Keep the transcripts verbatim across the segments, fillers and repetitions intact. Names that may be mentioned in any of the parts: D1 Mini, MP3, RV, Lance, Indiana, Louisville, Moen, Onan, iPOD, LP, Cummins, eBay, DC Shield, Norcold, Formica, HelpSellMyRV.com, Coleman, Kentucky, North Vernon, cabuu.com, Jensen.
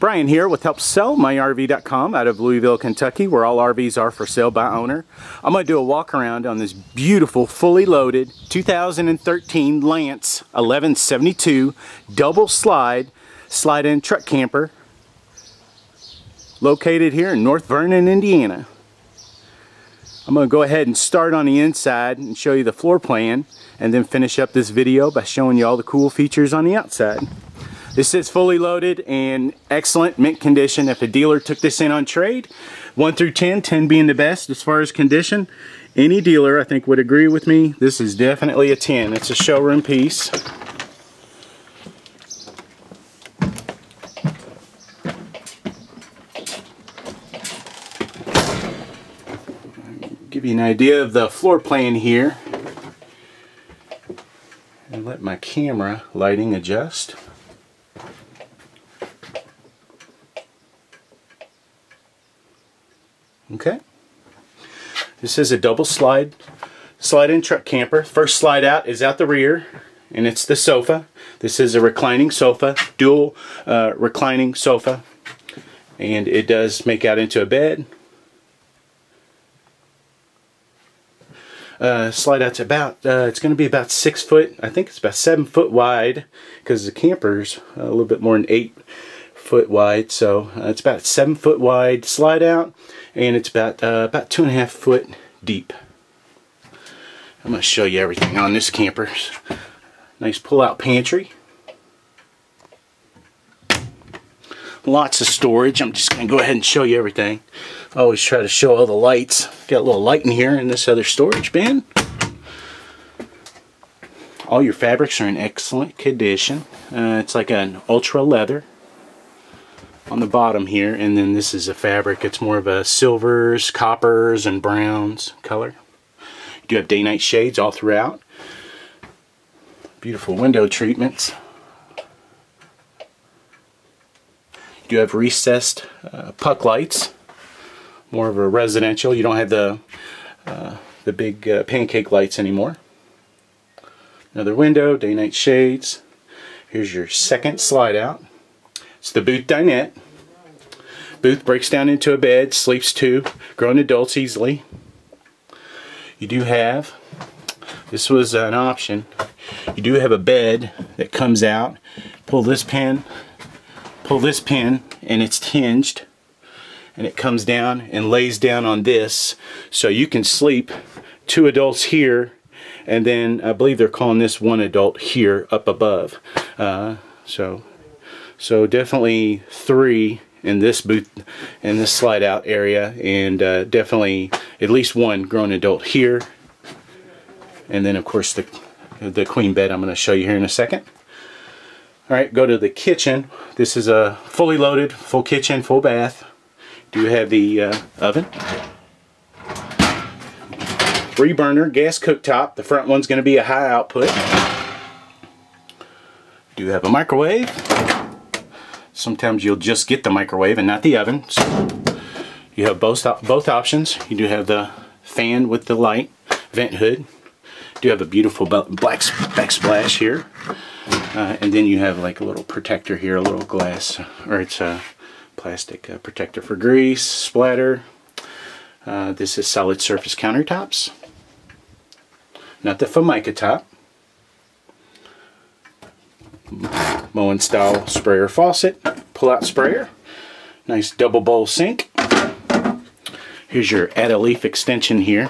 Brian here with Help Sell My R V dot com out of Louisville, Kentucky, where all R Vs are for sale by owner. I'm going to do a walk around on this beautiful, fully loaded two thousand thirteen Lance eleven seventy-two double slide, slide-in truck camper located here in North Vernon, Indiana. I'm going to go ahead and start on the inside and show you the floor plan, and then finish up this video by showing you all the cool features on the outside. This is fully loaded and excellent mint condition. If a dealer took this in on trade, one through ten, ten being the best as far as condition, any dealer I think would agree with me. This is definitely a ten. It's a showroom piece. Give you an idea of the floor plan here. And let my camera lighting adjust. Okay, this is a double slide, slide-in truck camper. First slide out is out the rear, and it's the sofa. This is a reclining sofa, dual uh, reclining sofa, and it does make out into a bed. Uh, slide out's about, uh, it's going to be about six foot, I think it's about seven foot wide, because the camper's a little bit more than eight foot wide, so uh, it's about seven foot wide slide out, and it's about uh, about two and a half foot deep. I'm going to show you everything on this camper. Nice pull-out pantry, lots of storage. I'm just going to go ahead and show you everything. I always try to show all the lights. Got a little light in here in this other storage bin. All your fabrics are in excellent condition. Uh, it's like an ultra leather on the bottom here, and then this is a fabric. It's more of a silvers, coppers, and browns color. You do have day-night shades all throughout. Beautiful window treatments. You do have recessed uh, puck lights. More of a residential. You don't have the uh, the big uh, pancake lights anymore. Another window, day-night shades. Here's your second slide out. It's the booth dinette. Booth breaks down into a bed, sleeps two grown adults easily. You do have, this was an option, you do have a bed that comes out. Pull this pin, pull this pin, and it's hinged. And it comes down and lays down on this. So you can sleep two adults here, and then I believe they're calling this one adult here up above. Uh, so. So definitely three in this booth, in this slide out area, and uh, definitely at least one grown adult here. And then of course the, the queen bed I'm going to show you here in a second. Alright, go to the kitchen. This is a fully loaded, full kitchen, full bath. Do have the uh, oven. Three burner, gas cooktop. The front one's going to be a high output. Do have a microwave. Sometimes you'll just get the microwave and not the oven. So you have both both options. You do have the fan with the light, vent hood. You do have a beautiful black backsplash here, uh, and then you have like a little protector here, a little glass, or it's a plastic uh, protector for grease, splatter. Uh, this is solid surface countertops, not the Formica top. Moen style sprayer faucet, pull out sprayer, nice double bowl sink. Here's your add a leaf extension here.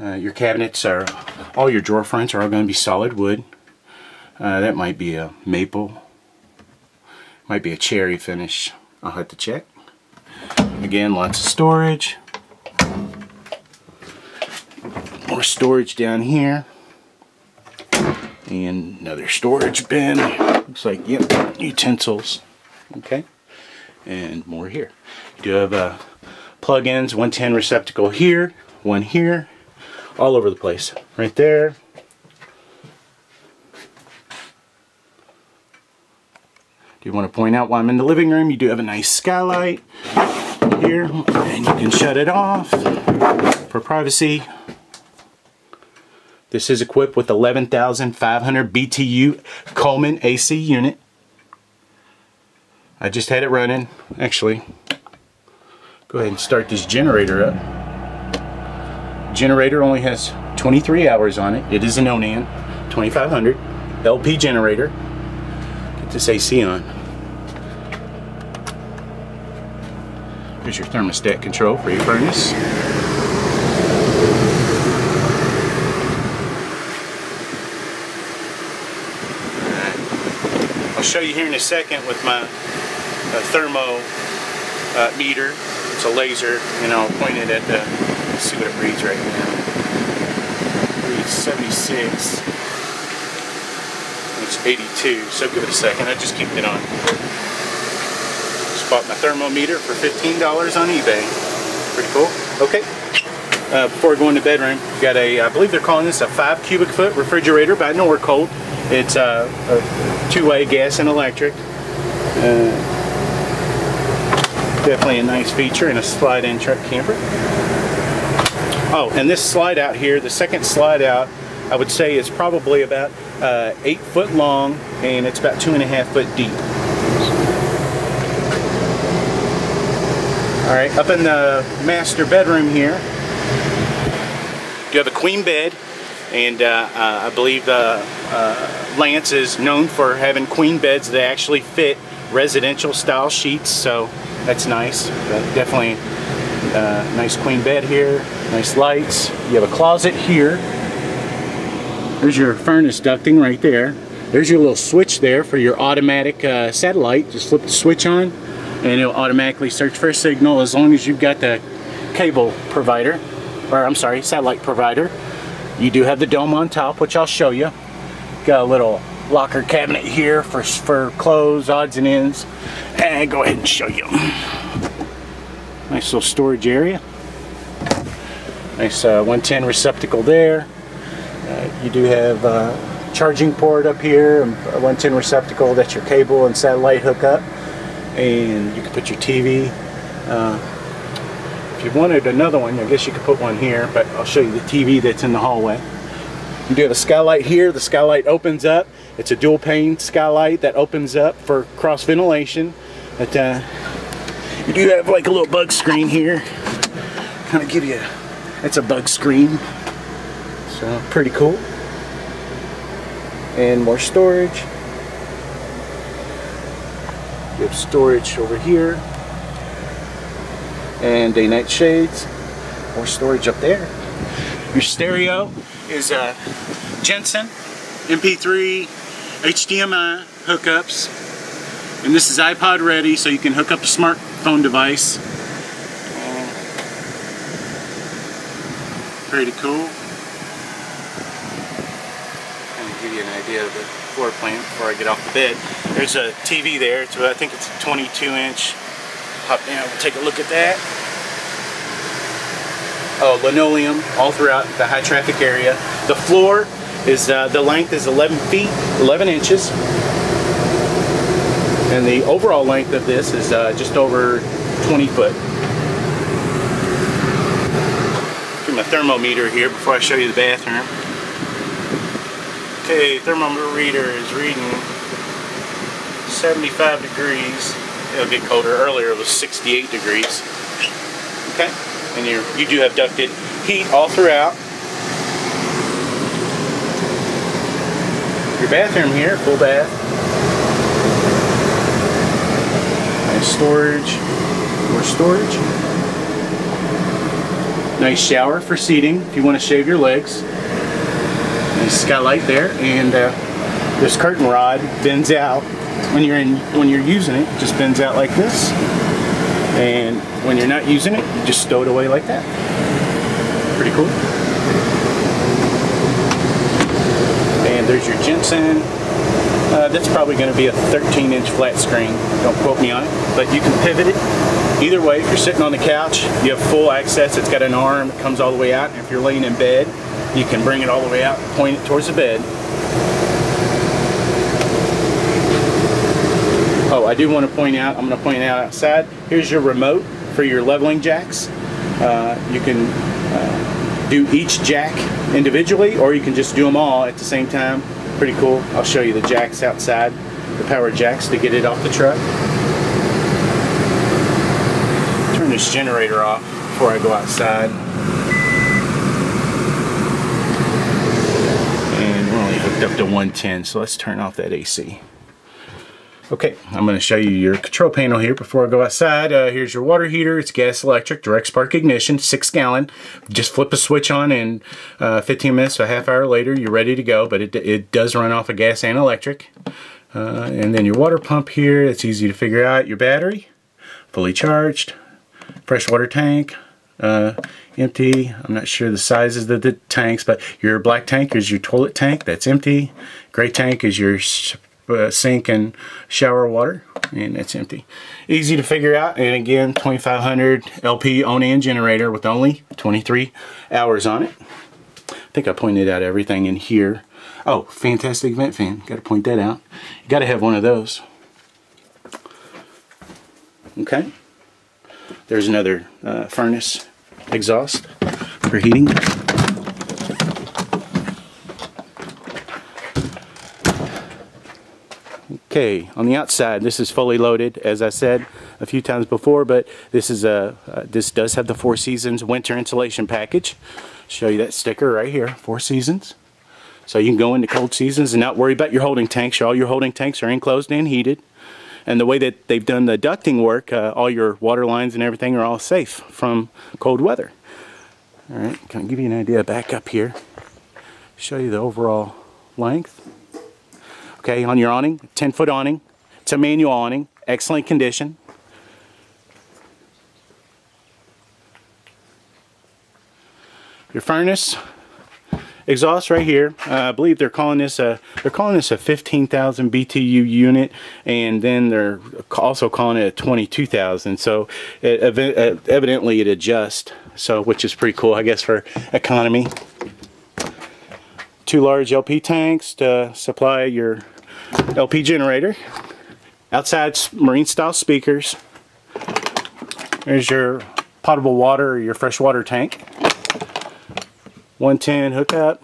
Uh, your cabinets are, all your drawer fronts are all going to be solid wood. Uh, that might be a maple, might be a cherry finish. I'll have to check. Again, lots of storage. More storage down here, and another storage bin. Looks like, yep, utensils. Okay, and more here. You do have uh, plug-ins, one ten receptacle here, one here, all over the place. Right there. Do you want to point out why I'm in the living room? You do have a nice skylight here, and you can shut it off for privacy. This is equipped with eleven thousand five hundred B T U Coleman A C unit. I just had it running. Actually, go ahead and start this generator up. Generator only has twenty-three hours on it. It is an Onan twenty-five hundred L P generator. Get this A C on. There's your thermostat control for your furnace. I'll show you here in a second with my uh, thermo uh, meter. It's a laser, and I'll point it at the, let's see what it reads right now. It reads seventy-six. It's eighty-two, so give it a second. I just kept it on. Just bought my thermometer for fifteen dollars on eBay. Pretty cool. Okay. Uh, before I go in the bedroom, we've got a, I believe they're calling this a five cubic foot refrigerator by Norcold. It's uh, a two-way gas and electric. Uh, definitely a nice feature in a slide-in truck camper. Oh, and this slide out here, the second slide out, I would say is probably about uh, eight foot long, and it's about two and a half foot deep. All right, up in the master bedroom here, you have a queen bed, and uh, uh, I believe uh, uh, Lance is known for having queen beds that actually fit residential style sheets, so that's nice. But definitely uh, nice queen bed here, nice lights. You have a closet here. There's your furnace ducting right there. There's your little switch there for your automatic uh, satellite. Just flip the switch on and it'll automatically search for a signal as long as you've got the cable provider. Or I'm sorry, satellite provider. You do have the dome on top, which I'll show you. Got a little locker cabinet here for, for clothes, odds and ends. And go ahead and show you. Nice little storage area. Nice uh, one ten receptacle there. Uh, you do have uh, charging port up here, a one ten receptacle. That's your cable and satellite hookup. And you can put your T V. Uh, If you wanted another one, I guess you could put one here, but I'll show you the T V that's in the hallway. You do have a skylight here. The skylight opens up. It's a dual pane skylight that opens up for cross ventilation. But uh, you do have like a little bug screen here. Kind of give you a, that's a bug screen. So pretty cool. And more storage. You have storage over here. And day-night shades, more storage up there. Your stereo is uh, Jensen, M P three, H D M I hookups, and this is iPod ready, so you can hook up a smartphone device. Pretty cool. Kind of give you an idea of the floor plan before I get off the bed. There's a T V there. It's, I think it's a twenty-two inch. Hop down, we'll take a look at that. Oh, linoleum all throughout the high traffic area. The floor is, uh, the length is eleven feet, eleven inches. And the overall length of this is uh, just over twenty foot. Get my thermometer here before I show you the bathroom. Okay, thermometer is reading seventy-five degrees. It'll get colder. Earlier it was sixty-eight degrees. Okay, and you you do have ducted heat all throughout. Your bathroom here, full bath. Nice storage, more storage. Nice shower for seating if you want to shave your legs. Nice skylight there, and uh, this curtain rod bends out. When you're in, when you're using it, it just bends out like this, and when you're not using it, you just stow it away like that. Pretty cool. And there's your Jensen. Uh, that's probably going to be a thirteen inch flat screen. Don't quote me on it, but you can pivot it either way. If you're sitting on the couch, you have full access. It's got an arm that comes all the way out. And if you're laying in bed, you can bring it all the way out and point it towards the bed. Oh, I do want to point out, I'm going to point out outside, here's your remote for your leveling jacks. Uh, you can uh, do each jack individually, or you can just do them all at the same time. Pretty cool. I'll show you the jacks outside, the power jacks to get it off the truck. Turn this generator off before I go outside. And we're only hooked up to one ten, so let's turn off that A C. Okay, I'm going to show you your control panel here before I go outside. Uh, here's your water heater. It's gas electric, direct spark ignition, six gallon. Just flip a switch on and uh, fifteen minutes to a half hour later, you're ready to go. But it, it does run off of gas and electric. Uh, and then your water pump here, it's easy to figure out. Your battery, fully charged. Fresh water tank, uh, empty. I'm not sure the sizes of the tanks, but your black tank is your toilet tank. That's empty. Gray tank is your Uh, sink and shower water, and it's empty. Easy to figure out. And again, twenty-five hundred L P Onan generator with only twenty-three hours on it. I think I pointed out everything in here. Oh, fantastic vent fan, got to point that out. You got to have one of those. Okay, there's another uh, furnace exhaust for heating. Okay, on the outside, this is fully loaded, as I said a few times before, but this is a uh, this does have the Four Seasons winter insulation package. Show you that sticker right here, Four Seasons. So you can go into cold seasons and not worry about your holding tanks. All your holding tanks are enclosed and heated. And the way that they've done the ducting work, uh, all your water lines and everything are all safe from cold weather. All right, can I give you an idea back up here? Show you the overall length. Okay, on your awning, ten foot awning. It's a manual awning, excellent condition. Your furnace exhaust right here. Uh, I believe they're calling this a they're calling this a fifteen thousand B T U unit, and then they're also calling it a twenty-two thousand. So it, evidently it adjusts, so which is pretty cool, I guess, for economy. Two large L P tanks to supply your L P generator. Outside marine style speakers. There's your potable water or your fresh water tank. one ten hookup,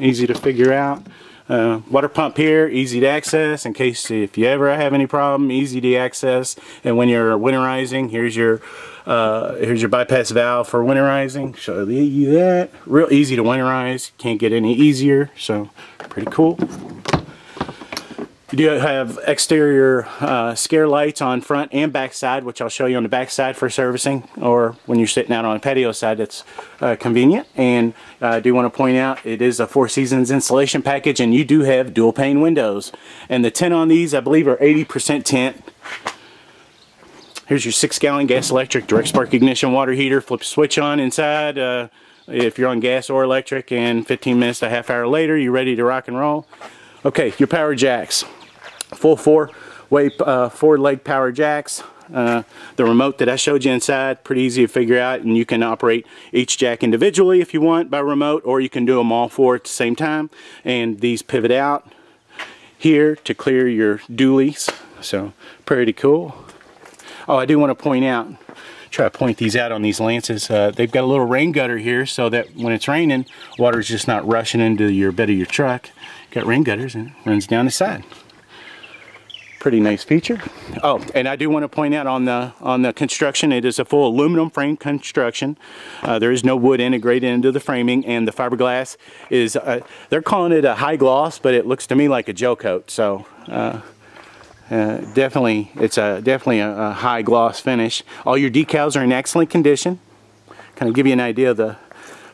easy to figure out. Uh, water pump here, easy to access in case if you ever have any problem, easy to access. And when you're winterizing, here's your uh, here's your bypass valve for winterizing. Show you that. Real easy to winterize, can't get any easier, so pretty cool. You do have exterior uh, scare lights on front and back side, which I'll show you on the back side for servicing, or when you're sitting out on a patio side, that's uh, convenient. And uh, I do want to point out it is a Four Seasons installation package, and you do have dual pane windows. And the tint on these, I believe, are eighty percent tint. Here's your six gallon gas electric direct spark ignition water heater. Flip the switch on inside uh, if you're on gas or electric, and fifteen minutes to a half hour later, you're ready to rock and roll. Okay, your power jacks. Full four-way, uh, four-leg power jacks. Uh, the remote that I showed you inside, pretty easy to figure out, and you can operate each jack individually if you want by remote, or you can do them all four at the same time. And these pivot out here to clear your dualies, so pretty cool. Oh, I do want to point out, try to point these out on these Lances. Uh, they've got a little rain gutter here so that when it's raining, water's just not rushing into your bed of your truck. Got rain gutters and it runs down the side. Pretty nice feature. Oh, and I do want to point out on the on the construction, it is a full aluminum frame construction. Uh, there is no wood integrated into the framing, and the fiberglass is uh, they're calling it a high gloss, but it looks to me like a gel coat. So uh, uh, definitely, it's a definitely a, a high gloss finish. All your decals are in excellent condition. Kind of give you an idea of the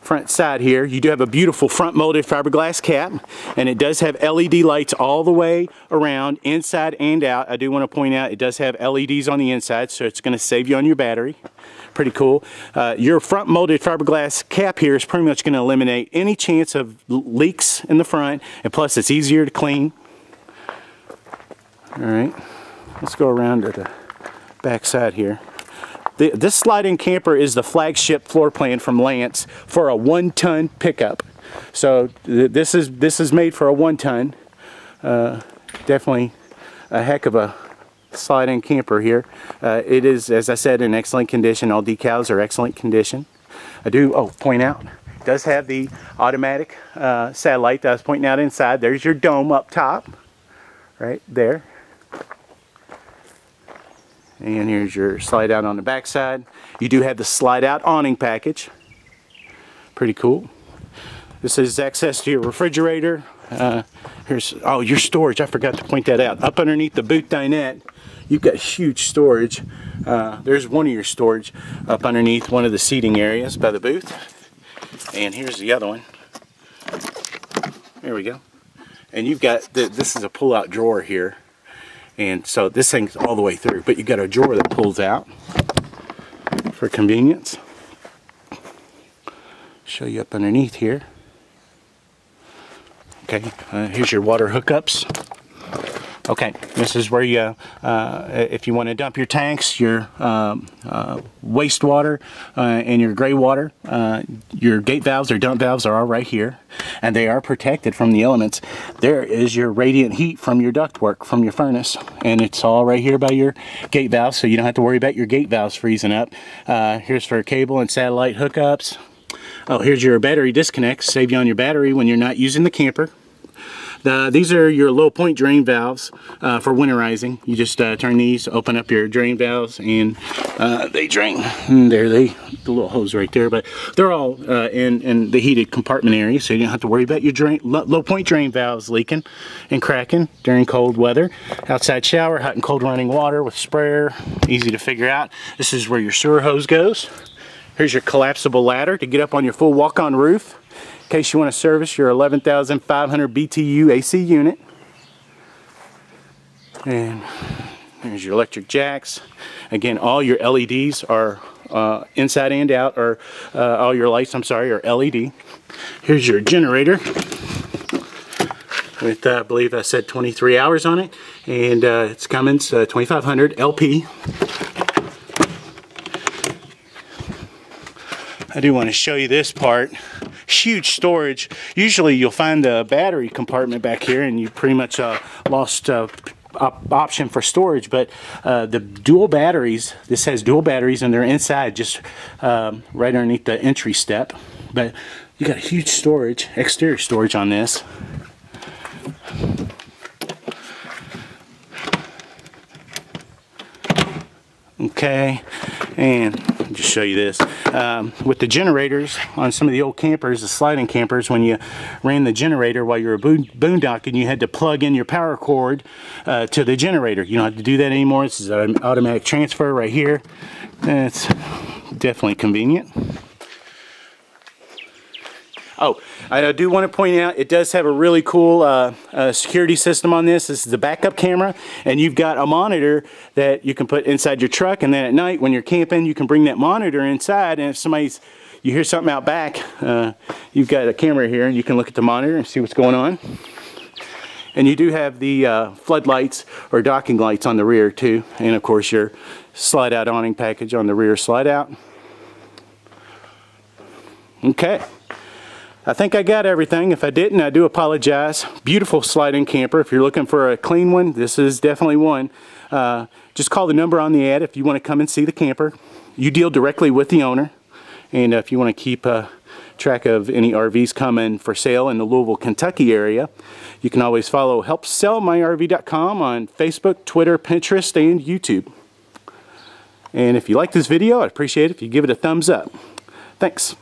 front side here. You do have a beautiful front molded fiberglass cap, and it does have L E D lights all the way around, inside and out. I do want to point out it does have L E Ds on the inside, so it's going to save you on your battery. Pretty cool. Uh, your front molded fiberglass cap here is pretty much going to eliminate any chance of leaks in the front, and plus it's easier to clean. All right, let's go around to the back side here. This slide-in camper is the flagship floor plan from Lance for a one-ton pickup. So th this is this is made for a one-ton. Uh, definitely a heck of a slide-in camper here. Uh, it is, as I said, in excellent condition. All decals are excellent condition. I do oh point out It does have the automatic uh, satellite that I was pointing out inside. There's your dome up top, right there. And here's your slide out on the back side. You do have the slide out awning package. Pretty cool. This is access to your refrigerator. Uh, here's, oh, your storage. I forgot to point that out. Up underneath the booth dinette, you've got huge storage. Uh, there's one of your storage up underneath one of the seating areas by the booth. And here's the other one. There we go. And you've got, the, this is a pull-out drawer here. And so this thing's all the way through, but you got a drawer that pulls out for convenience. Show you up underneath here. Okay, uh, here's your water hookups. Okay, this is where you, uh, if you want to dump your tanks, your um, uh, wastewater uh, and your gray water, uh, your gate valves or dump valves are all right here, and they are protected from the elements. There is your radiant heat from your ductwork, from your furnace, and it's all right here by your gate valves, so you don't have to worry about your gate valves freezing up. Uh, here's for cable and satellite hookups. Oh, here's your battery disconnects, save you on your battery when you're not using the camper. The, these are your low point drain valves uh, for winterizing. You just uh, turn these, open up your drain valves, and uh, they drain. And there they, the little hose right there, but they're all uh, in, in the heated compartment area, so you don't have to worry about your drain, low point drain valves leaking and cracking during cold weather. Outside shower, hot and cold running water with sprayer, easy to figure out. This is where your sewer hose goes. Here's your collapsible ladder to get up on your full walk-on roof, in case you want to service your eleven thousand five hundred B T U A C unit. And there's your electric jacks. Again, all your L E Ds are uh, inside and out, or uh, all your lights, I'm sorry, are L E D. Here's your generator with, uh, I believe I said twenty-three hours on it, and uh, it's Cummins uh, twenty-five hundred L P. I do want to show you this part. Huge storage. Usually you'll find the battery compartment back here and you pretty much uh, lost uh, op option for storage, but uh, the dual batteries, this has dual batteries and they're inside just um, right underneath the entry step, but you got huge storage, exterior storage on this. Okay, and I'll just show you this. Um, with the generators on some of the old campers, the sliding campers, when you ran the generator while you were boondocking, you had to plug in your power cord uh, to the generator. You don't have to do that anymore. This is an automatic transfer right here. That's definitely convenient. Oh, I do want to point out, it does have a really cool uh, uh, security system on this. This is the backup camera, and you've got a monitor that you can put inside your truck, and then at night when you're camping, you can bring that monitor inside, and if somebody's, you hear something out back, uh, you've got a camera here, and you can look at the monitor and see what's going on. And you do have the uh, floodlights or docking lights on the rear too, and of course your slide-out awning package on the rear slide-out. Okay. I think I got everything. If I didn't, I do apologize. Beautiful sliding camper. If you're looking for a clean one, this is definitely one. Uh, just call the number on the ad if you want to come and see the camper. You deal directly with the owner. And uh, if you want to keep uh, track of any R Vs coming for sale in the Louisville, Kentucky area, you can always follow Help Sell My R V dot com on Facebook, Twitter, Pinterest, and YouTube. And if you like this video, I'd appreciate it if you give it a thumbs up. Thanks.